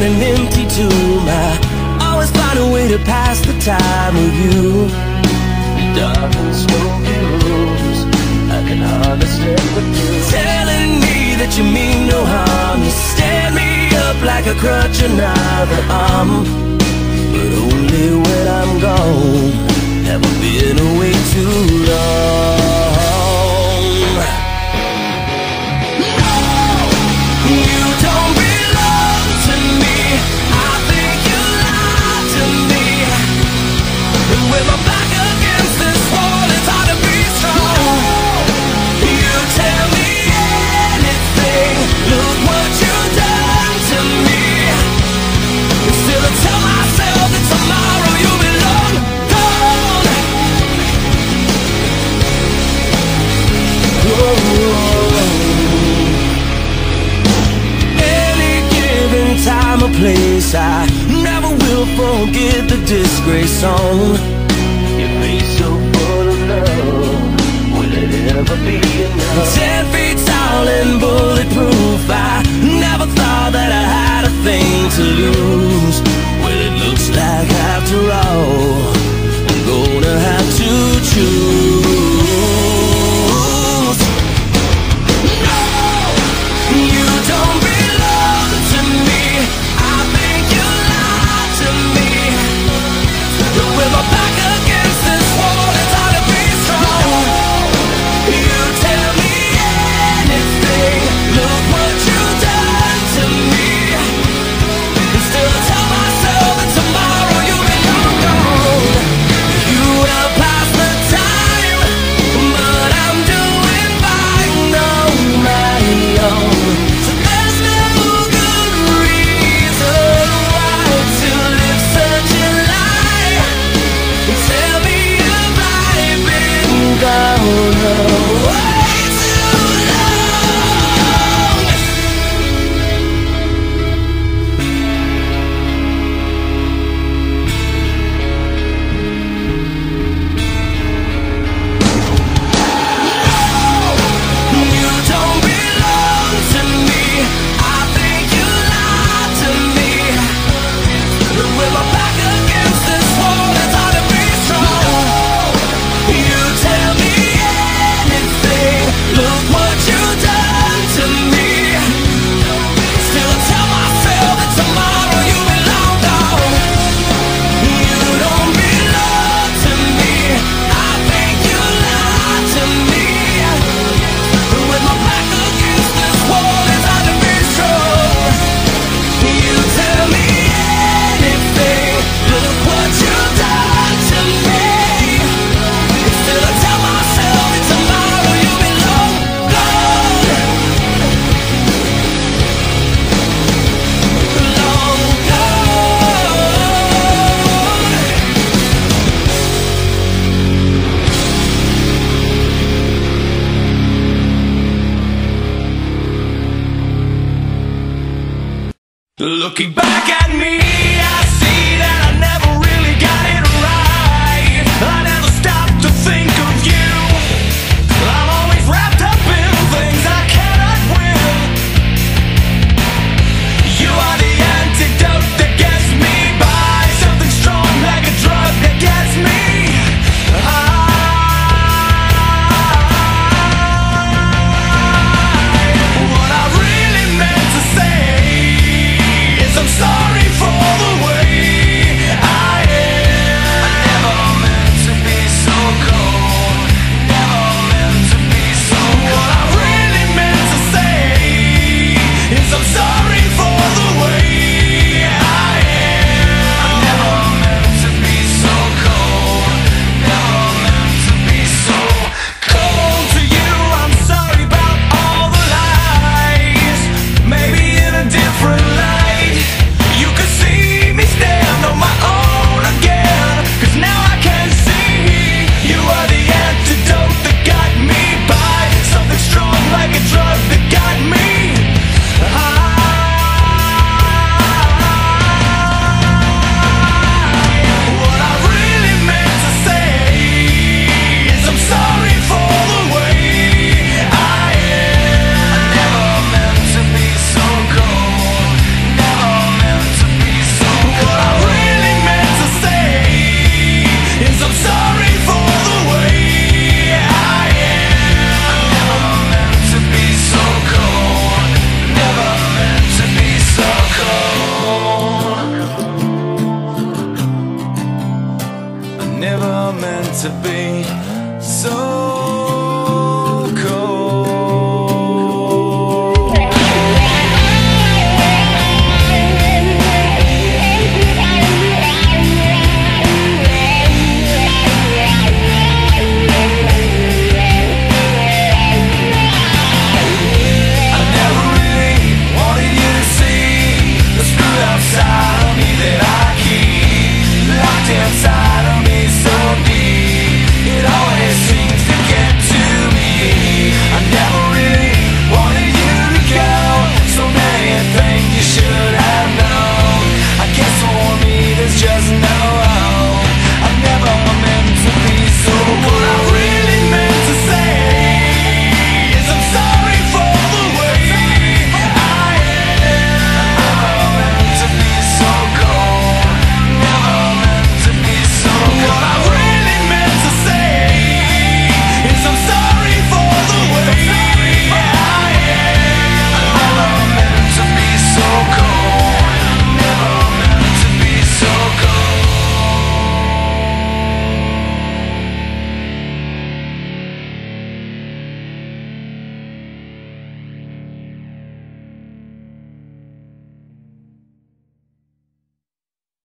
and empty tomb. I always find a way to pass the time with you. Dark and smoky rooms, I can hardly stay with you. Telling me that you mean no harm, you stand me up like a crutch and not an arm. But only when I'm gone have I been away too long. Place I never will forget the disgrace on your face, so full of love. Will it ever be enough? 10 feet tall and bulletproof, I never thought that I had a thing to lose. Well, it looks like after all I'm gonna have to choose. No, you don't belong to me. With my back against this wall, it's hard to be strong. You tell me anything, look what you've done to me. And still I tell myself that tomorrow you'll be long gone. You will pass the time, but I'm doing fine on my own. So there's no good reason why to live such a down. Looking back at me, I see that I never really got it right. I never stopped to think of you. I'm always wrapped up in things I cannot win. You are the antidote that gets me by, something strong like a drug that gets me high. What I really meant to say, I'm sorry for meant to be. So